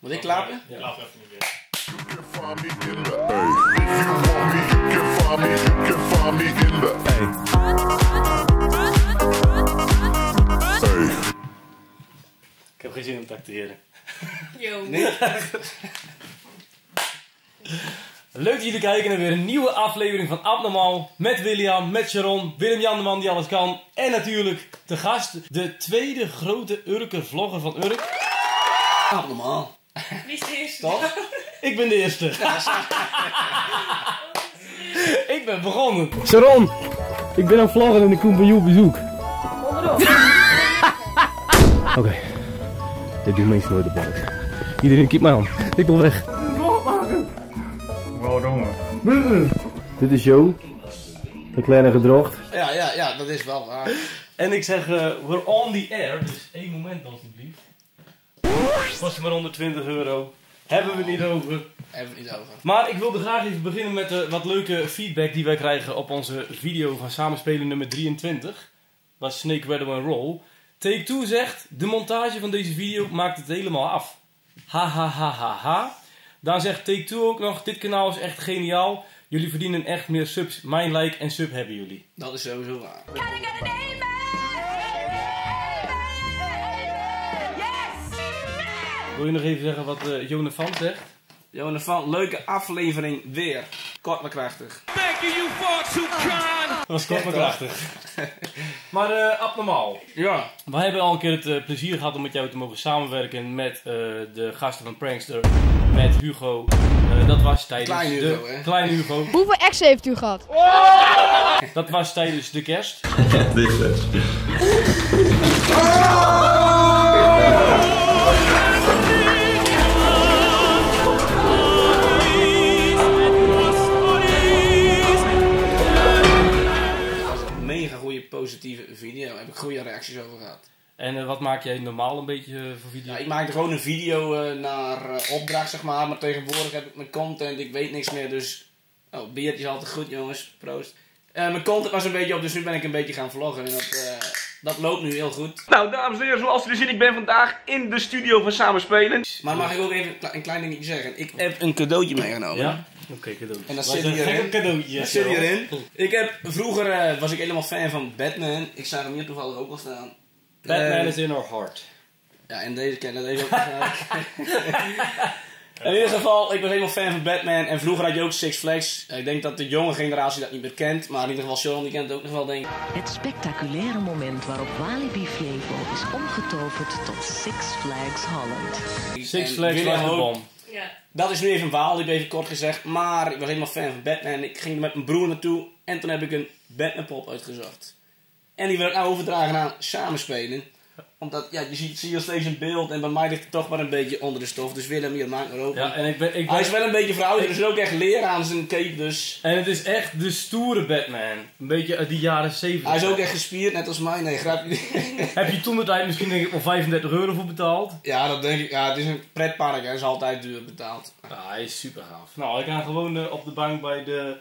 Moet ik klapen? Ja, laat even niet meer. Ik heb geen zin om te acteren. Yo. Nee? Leuk dat jullie kijken naar weer een nieuwe aflevering van Abnormaal. Met William, met Sharon, Willem-Jan de man die alles kan. En natuurlijk de gast, de tweede grote Urker vlogger van Urk. Abnormaal. Wie is de eerste? Toch? Ik ben de eerste. Ik ben begonnen. Sharon, ik ben een vlogger en ik kom bij jou op bezoek. Oké, dit doet mensen nooit op boot. Iedereen kijkt mij aan. Ik wil weg. Dit is Jo, de kleine gedrocht. Ja, dat is wel waar. En ik zeg, we're on the air, dus één moment alstublieft. Kost het maar €120. Hebben we het niet over. Maar ik wilde graag even beginnen met wat leuke feedback die wij krijgen op onze video van Samenspelen nummer 23. Dat is Snake, Rattle and Roll. Take 2 zegt, de montage van deze video maakt het helemaal af. Ha ha ha ha ha. Daar zegt Take 2 ook nog, dit kanaal is echt geniaal. Jullie verdienen echt meer subs. Mijn like en sub hebben jullie. Dat is sowieso waar. Wil je nog even zeggen wat Jonafant zegt? Jonafant, leuke aflevering weer. Kort maar krachtig. Dat was kort maar krachtig. Maar Abnormaal. Ja. We hebben al een keer het plezier gehad om met jou te mogen samenwerken met de gasten van Prankster. Met Hugo. Dat was tijdens Klein Hugo, de... Klein Hugo. Hoeveel exen heeft u gehad? Oh! Dat was tijdens de kerst. Dat is het. Positieve video, daar heb ik goede reacties over gehad. En wat maak jij normaal een beetje voor video? Ja, ik maak gewoon een video naar opdracht, zeg maar tegenwoordig heb ik mijn content, ik weet niks meer, dus... Oh, biertje is altijd goed, jongens, proost. Mijn content was een beetje op, dus nu ben ik een beetje gaan vloggen en dat loopt nu heel goed. Nou, dames en heren, zoals jullie zien, ik ben vandaag in de studio van Samenspelen. Maar mag ik ook even een klein dingetje zeggen? Ik heb een cadeautje meegenomen. Ja? Oké, cadeautje. En dat zit hierin. Ik heb, vroeger was ik helemaal fan van Batman. Ik zag hem hier toevallig ook al staan. Batman is in our heart. Ja, en deze kennen deze ook. In ieder geval, ik was helemaal fan van Batman. En vroeger had je ook Six Flags. Ik denk dat de jonge generatie dat niet meer kent. Maar in ieder geval, Sharon die kent het ook nog wel, denk ik. Het spectaculaire moment waarop Walibi Flevo is omgetoverd tot Six Flags Holland. Six Flags Holland. Ja. Dat is nu even een waal, ik heb even kort gezegd. Maar ik was helemaal fan van Batman. En ik ging er met mijn broer naartoe. En toen heb ik een Batman-pop uitgezocht. En die wil ik nou overdragen aan Samenspelen. Omdat, ja, je ziet nog steeds een beeld en bij mij ligt het toch maar een beetje onder de stof. Dus Willem, hier maakt maar open. Ja, en ik ben... Hij is wel een beetje verouderd, dus ook echt leer aan zijn cape dus. En het is echt de stoere Batman. Een beetje uit die jaren 70. Hij is ook echt gespierd, net als mij. Nee, grapje. Heb je toen de tijd misschien denk ik wel €35 voor betaald? Ja, dat denk ik. Ja, het is een pretpark en is altijd duur betaald. Ja, hij is super gaaf. Nou, ik ga gewoon op de bank bij de...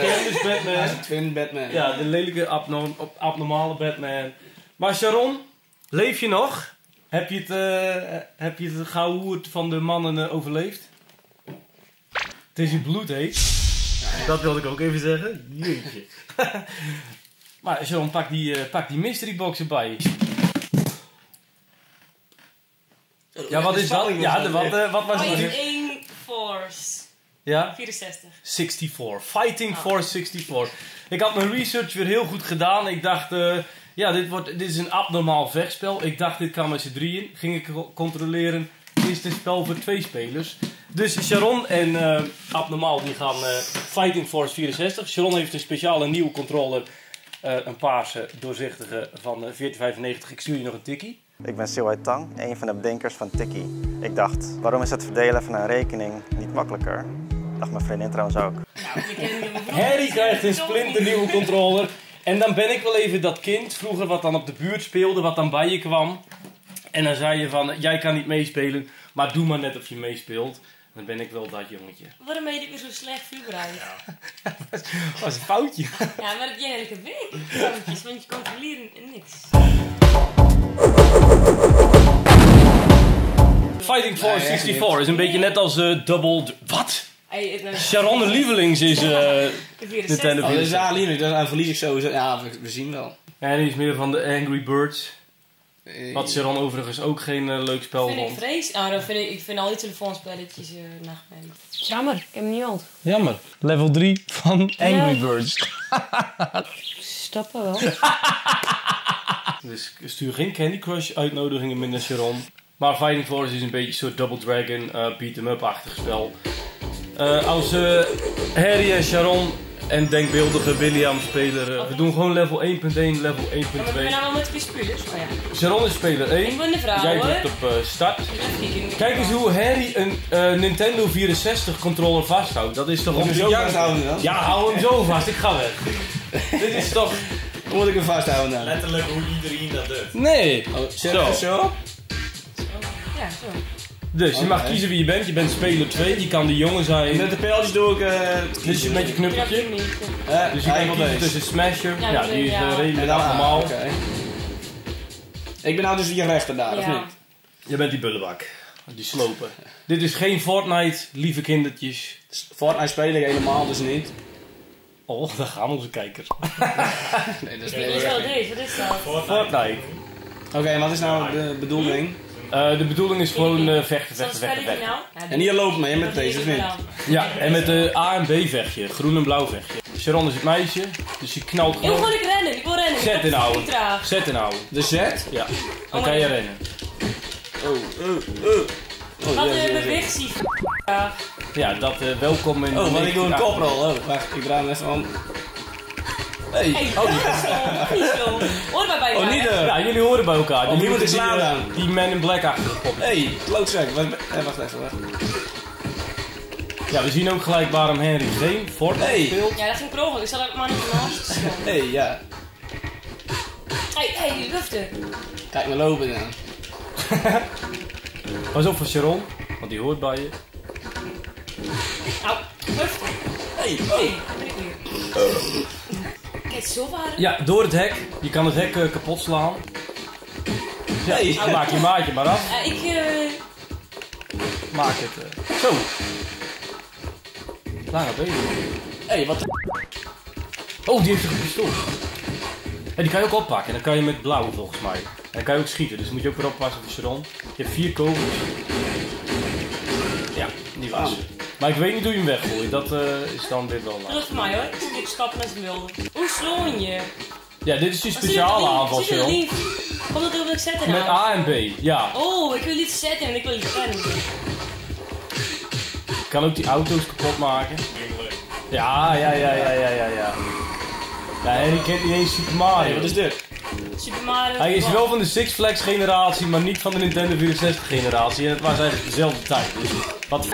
Kermis Batman. Hij is een twin Batman. Ja, de lelijke abnormale Batman. Maar Sharon... Leef je nog? Heb je het gauwhoerd van de mannen overleefd? Het is in bloed, hé. Dat wilde ik ook even zeggen. Jeetje. Maar John, pak die mystery box erbij. Ja, wat is dat? Ja, wat was het? Fighting Force. Ja? 64. 64. Fighting Force 64. Ik had mijn research weer heel goed gedaan. Ik dacht... ja, dit is een abnormaal vechtspel. Ik dacht, dit kan met z'n drieën. Ging ik controleren, is dit spel voor twee spelers. Dus Sharon en Abnormaal die gaan Fighting Force 64. Sharon heeft een speciale nieuwe controller. Een paarse doorzichtige van 1495. Ik stuur je nog een tikkie. Ik ben Silwai Tang, een van de bedenkers van Tikkie. Ik dacht, waarom is het verdelen van een rekening niet makkelijker? Dacht mijn vriendin trouwens ook. Harry krijgt een splinternieuwe controller. En dan ben ik wel even dat kind vroeger wat dan op de buurt speelde, wat dan bij je kwam. En dan zei je van, jij kan niet meespelen, maar doe maar net of je meespeelt. Dan ben ik wel dat jongetje. Waarom ben je dit weer zo slecht voorbereid? Ja, dat was een foutje. Ja, maar dat jij eigenlijk weet, foutjes, want je controleert niks. Fighting Force 64 is een beetje net als Double... Wat? Sharon de lievelings is Nintendo. Oh, dat is Alien, daar verlies ik sowieso. Ja, we zien wel. En die is meer van de Angry Birds. Wat Sharon overigens ook geen leuk spel vond. Vind ik vrees. Oh, dan vind ik vind al die telefoonspelletjes nachtmerrie. Jammer, ik heb hem niet ont. Jammer. Level 3 van Angry Birds. Stappen wel. Dus stuur geen Candy Crush uitnodigingen meer naar Sharon. Maar Fighting Force is een beetje een soort Double Dragon, beat-em-up-achtig spel. Als Harry en Sharon en denkbeeldige William spelen, we doen gewoon level 1.1, level 1.2. We zijn nou met spelers. Oh ja. Sharon is speler 1. Ik ben de vrouw. Jij drukt op start. Kijk eens hoe Harry een Nintendo 64 controller vasthoudt. Dat is toch om zo vast houden dan? Ja, hou hem zo vast. Ik ga weg. Dit is toch. Dan moet ik hem vasthouden dan. Letterlijk hoe iedereen dat doet. Nee. Oh, zo. Ja, zo. Dus je mag kiezen wie je bent. Je bent speler 2, die kan de jongen zijn. Met de pijltjes doe ik... dus met je knuppeltje. Dus je kan wel kiezen tussen smasher. Ja, die is redelijk normaal. Okay. Ik ben nou dus die rechter daar, of niet? Je bent die bullenbak. Die slopen. Dit is geen Fortnite, lieve kindertjes. Fortnite speel ik helemaal dus niet. Oh, daar gaan onze kijkers. Nee, dat is niet. Wat is dat? Fortnite. Oké, wat is nou de bedoeling? De bedoeling is gewoon vechten. Nou? En hier loopt mee met deze vriend. Ja, en met de A en B vechtje. Groen en blauw vechtje. Sharon is het meisje, dus je knalt gewoon. Ik wil rennen. Zet inhouden. De zet? Ja. Dan kan je rennen. Wat een bewegtie. Ja, dat welkom in. Oh, maar ik doe een koprol. Wacht, ik draai hem even om. Hey. Oh, niet. Ja, jullie horen bij elkaar. Die moet ik slaan dan. Die man in black achter de pop. Hey, klootzak. Wacht even. Ja, we zien ook gelijk waarom Henry geen Fortnite speelt. Ja, dat ging pro, ik zal ook maar niet naast. Hey, die lufte. Kijk maar lopen dan. Pas op voor Sharon, want die hoort bij je. Au, lufte. Hey, daar ben ik weer. Ja, door het hek. Je kan het hek kapot slaan. Ja, maak je maatje maar af. Maak het. Zo. Lange benen. Hé, wat? Oh, die heeft een pistool. En die kan je ook oppakken. En dan kan je met blauw volgens mij. En dan kan je ook schieten. Dus moet je ook weer oppassen voor Sharon. Je hebt 4 kogels. Ja, die was. Maar ik weet niet hoe je hem weggooit, dat is dan weer wel laat. Dat is voor mij hoor, ik moet stappen met zijn wilde. Hoe sloon je? Ja, dit is die speciale aanval, Sharon. Komt dat ik zetten aan? Met A en B, ja. Oh, ik wil niet zetten en ik wil niet rennen. Ik kan ook die auto's kapot maken. Ja. Nee, die kent niet eens Super Mario. Hey, wat is dit? Super Mario. Hij is wel van de Six Flags generatie, maar niet van de Nintendo 64 generatie. En het was eigenlijk dezelfde tijd, dus wat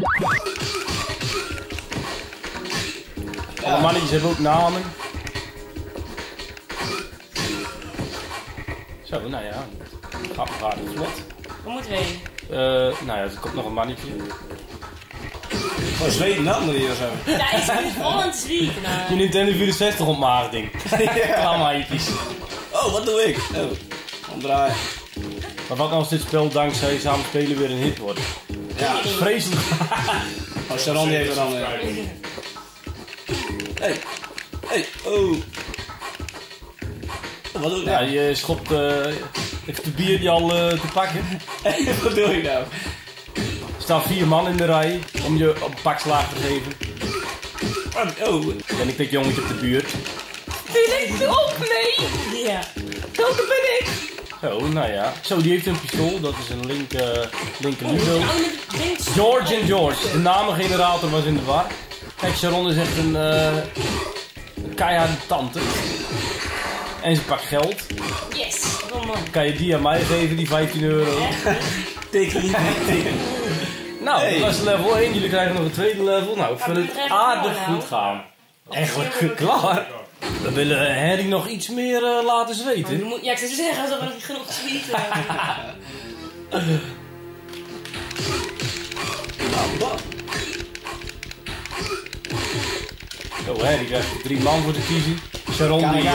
Alle mannetjes hebben ook namen. Zo, nou ja. Gaat het vlot. Waar moeten we heen? Nou ja, er komt nog een mannetje. Oh, Zweden namen hier of zo. Ja, is het Holland Zweden? Je Nintendo 64 ontmaagding. Klammaatjes. Oh, wat doe ik? Oh, omdraaien. Maar wat nou als dit spel dankzij samen spelen weer een hit wordt? Ja, vreselijk. Oh, Sharon heeft er dan weer. Hey, wat doe ik nou? Ja, je schopt heeft de bier die al te pakken. Wat doe je nou? Er staan 4 man in de rij om je op een pak slaag te geven. Ben ik dat jongetje op de buurt? Die ligt op, nee! Ja. Welke ben ik? Zo, nou ja. Zo, die heeft een pistool. Dat is een linker Hugo. George en George. De namengenerator was in de war. Kijk, Sharon is echt een keiharde tante. En ze pakt geld. Yes, kom man. Kan je die aan mij geven, die 15 euro? Tikkie. Nou, dat was level 1. Jullie krijgen nog een tweede level. Nou, ik vind het aardig goed gaan. Eigenlijk klaar. We willen Harry nog iets meer laten zweten. Ja, ik zou zeggen, alsof we nog niet genoeg zweten. Oh, hè, die krijgt 3 man voor te kiezen. Sharon, die...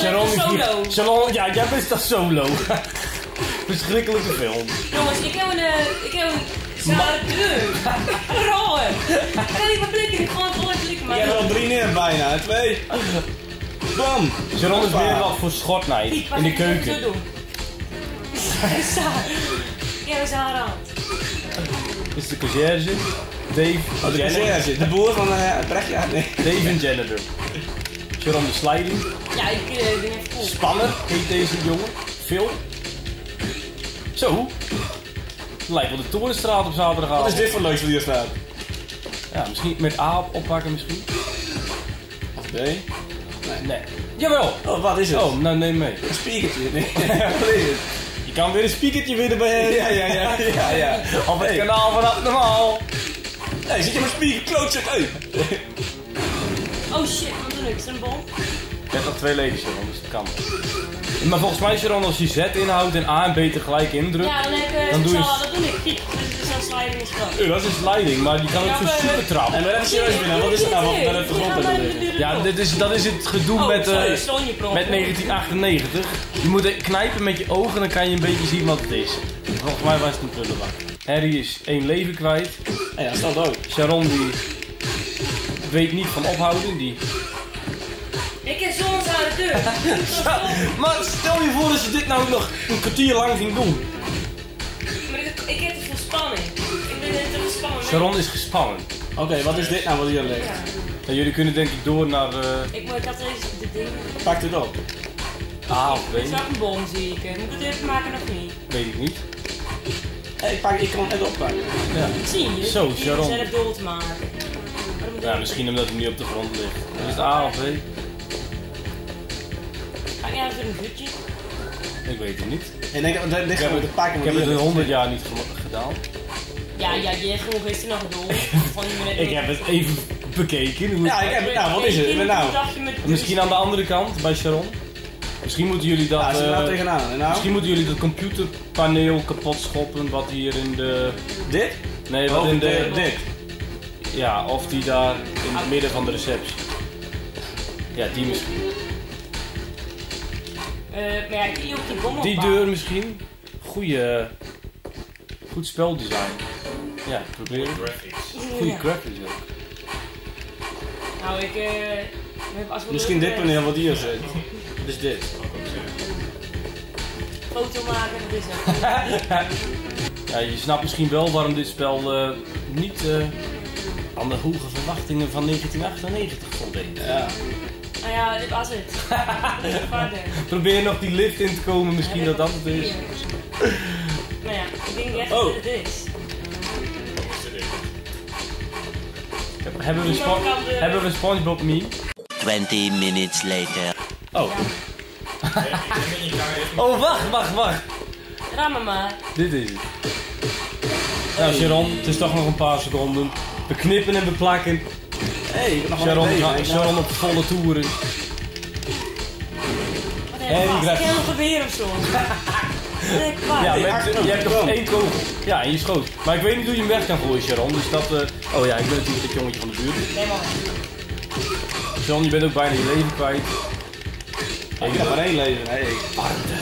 Sharon is solo. Sharon, ja, jij bent dat solo. verschrikkelijke films. Jongens, ik heb een zware deur. Rollen. Ik kan niet meer blikken, ik kan gewoon blikken. Maar... Je hebt al 3 neer bijna, 2. Bam! Sharon is weer wat voor Fortnite in de keuken. Ik doen. Ja, we zijn aan de hand. Is de conciërge? Dave. Oh, de conciërge. De boer van Brechtje. Nee. Dave en janitor. Sharon de sliding. Ja, ik ben even cool. Spanner heet deze jongen. Phil. Zo. Lijkt wel de Torenstraat op zaterdagavond. Wat is dit voor leuks wat hier staat? Ja, misschien met A oppakken misschien. Of B. Nee. Jawel! Oh, wat is het? Oh, nou neem mee. Een speakertje. Nee. Wat is het? Je kan weer een speakertje winnen bij ja. Op het kanaal van Abnormaal. Hé, zit je met speaker? Klootzak uit! Oh shit, wat doe ik? Is een bom? Ik heb nog 2 levens, dus dat kan. Maar volgens mij, Sharon, als je Z inhoudt en A en B tegelijk indrukt... Ja, dan doe je... Ja, dat doe ik. Dus dat is een sliding. Dat is een sliding, maar die kan ook zo super trap. En we hebben serieus binnen, wat is het nou? Wat we hebben de grond hebben. Ja, dat is het gedoe met 1998. Je moet knijpen met je ogen en dan kan je een beetje zien wat het is. Volgens mij was het een prullenbak. Harry is 1 leven kwijt. En ja, staat ook. Sharon die... weet niet van ophouden, die... Ik heb zo'n zware deur. Ja, maar stel je voor dat je dit nou nog een kwartier lang ging doen. Maar ik heb het voor spanning. Ik ben net gespannen. Sharon is gespannen. Oké, wat is dit nou wat hier ligt? Ja. Ja, jullie kunnen denk ik door naar... Ik had deze de ding. Pak dit op. Ah, of weet je. Het is ook een bom zie ik. Moet ik het even maken of niet? Weet ik niet. Ik kan het net oppakken. Ja. Zie je? Zo, Sharon. Zelf dood maken. Ja, misschien omdat het nu op de grond ligt. Ja. Dat is het A of B. Ja, dat is een hutje. Ik weet het niet. En ik heb het 100 jaar niet gedaan. Ja, die heeft genoeg is er nog door. Ik heb het even bekeken. Ja, nou, wat is het? Nou, misschien aan de andere kant, bij Sharon. Misschien moeten jullie dat... Ja, ze nou tegenaan. Nou? Misschien moeten jullie dat computerpaneel kapot schoppen, wat hier in de... Dit? Nee, wat in de... Dit? Ja, of die daar in het midden van de receptie. Ja, die misschien. Maar ja, die deur misschien. Goed speldesign. Ja, proberen. Goede graphics ook. Nou, misschien dit paneel wat hier zit. Dus dit. Foto maken, dat is het. Ja, je snapt misschien wel waarom dit spel niet aan de hoge verwachtingen van 1998 voldeed. Ja. Nou ja, dit was het. Probeer nog die lift in te komen, misschien ja, dat het is. Nou ja, ik denk echt dat het is. Hebben we een SpongeBob meme? 20 minutes later. Oh. Ja. Oh, wacht. Rammen maar. Dit is het. Nou, Sharon, het is toch nog een paar seconden. We knippen en we plakken. Hey, Sharon op volle toeren. Ik heb een geweer of zo. Ja, je hebt nog 1 kogel. Ja, en je schoot. Maar ik weet niet hoe je hem weg kan gooien, Sharon. Dus dat... Oh ja, ik ben natuurlijk het jongetje van de buurt. Nee, man. Sharon, je bent ook bijna je leven kwijt. Ik heb maar 1 leven. Hé, ik... Arde.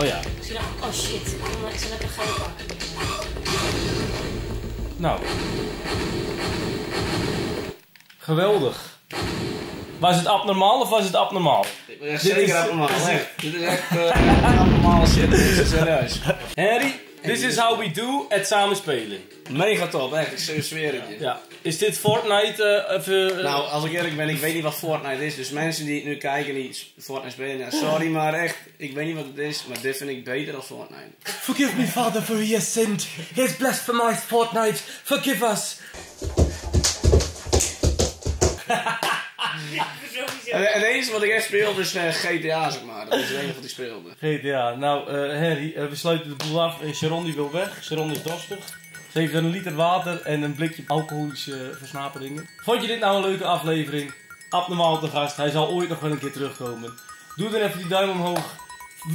Oh ja. Oh shit, ik zal lekker geld pakken. Nou... Geweldig. Was het abnormaal of was het abnormaal? Zeker abnormaal. Dit is echt abnormaal shit. Dit is serieus. Harry, this is how we do at Samenspelen. Mega top, echt. Ik zweer het je. Ja. Is dit Fortnite? Nou, als ik eerlijk ben, ik weet niet wat Fortnite is. Dus mensen die nu kijken die Fortnite spelen, ja, sorry, maar echt, ik weet niet wat het is. Maar dit vind ik beter dan Fortnite. Forgive me, Father, for he has sinned. He has blasphemized Fortnite. Forgive us. En eens wat ik echt speelde is GTA, zeg maar. Dat is het enige wat ik speelde. GTA. Nou, Harry, we sluiten de boel af. Sharon die wil weg. Sharon is dorstig. Ze heeft 1 liter water en een blikje alcoholische versnaperingen. Vond je dit nou een leuke aflevering? Abnormaal te gast. Hij zal ooit nog wel een keer terugkomen. Doe dan even die duim omhoog.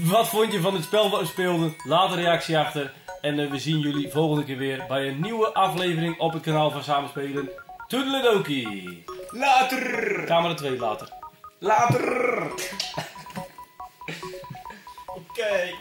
Wat vond je van het spel wat we speelden? Laat een reactie achter. En we zien jullie volgende keer weer bij een nieuwe aflevering op het kanaal van Samenspelen. Toedeledokie! Later! Camera 2 later. Later! Oké. Yay!